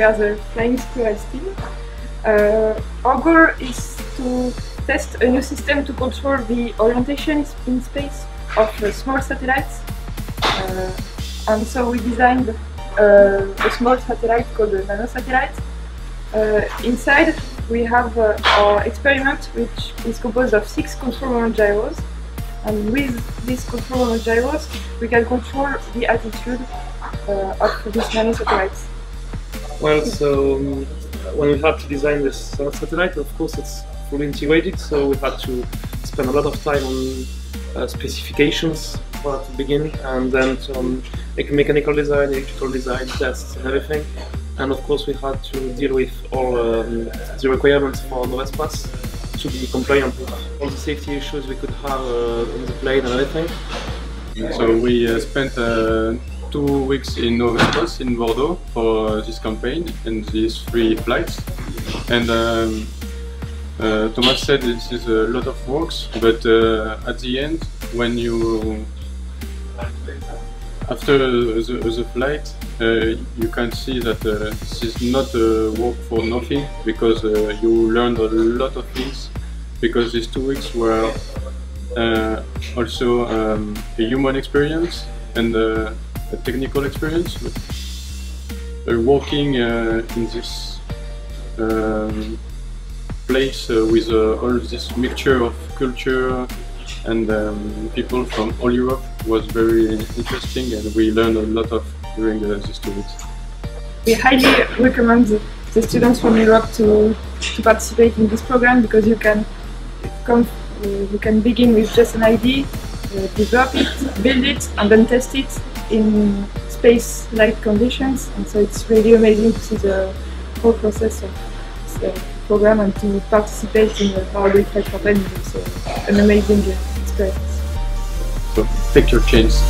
where the Flying Squirrel is still. Our goal is to test a new system to control the orientation in space of small satellites. And so we designed a small satellite called a nanosatellite. Inside we have our experiment, which is composed of 6 control moment gyros, and with these control moment gyros we can control the altitude of these nanosatellites. Well, so when we had to design this satellite, of course it's fully integrated, so we had to spend a lot of time on specifications at the beginning, and then some mechanical design, electrical design, tests and everything. And of course we had to deal with all the requirements for Novespace to be compliant with all the safety issues we could have in the plane and everything. So we spent 2 weeks in Novespace in Bordeaux for this campaign and these 3 flights. And Thomas said this is a lot of work, but at the end, when you after the flight, you can see that this is not work for nothing, because you learned a lot of things, because these 2 weeks were also a human experience and a technical experience. Working in this place with all this mixture of culture and people from all Europe was very interesting, and we learned a lot of during these 2 weeks. We highly recommend the students from Europe to participate in this program, because you can begin with just an idea, develop it, build it, and then test it in space-like conditions. And so it's really amazing to see the whole process of the program and to participate in the Bordeaux campaign. It's an amazing experience. So take your chance.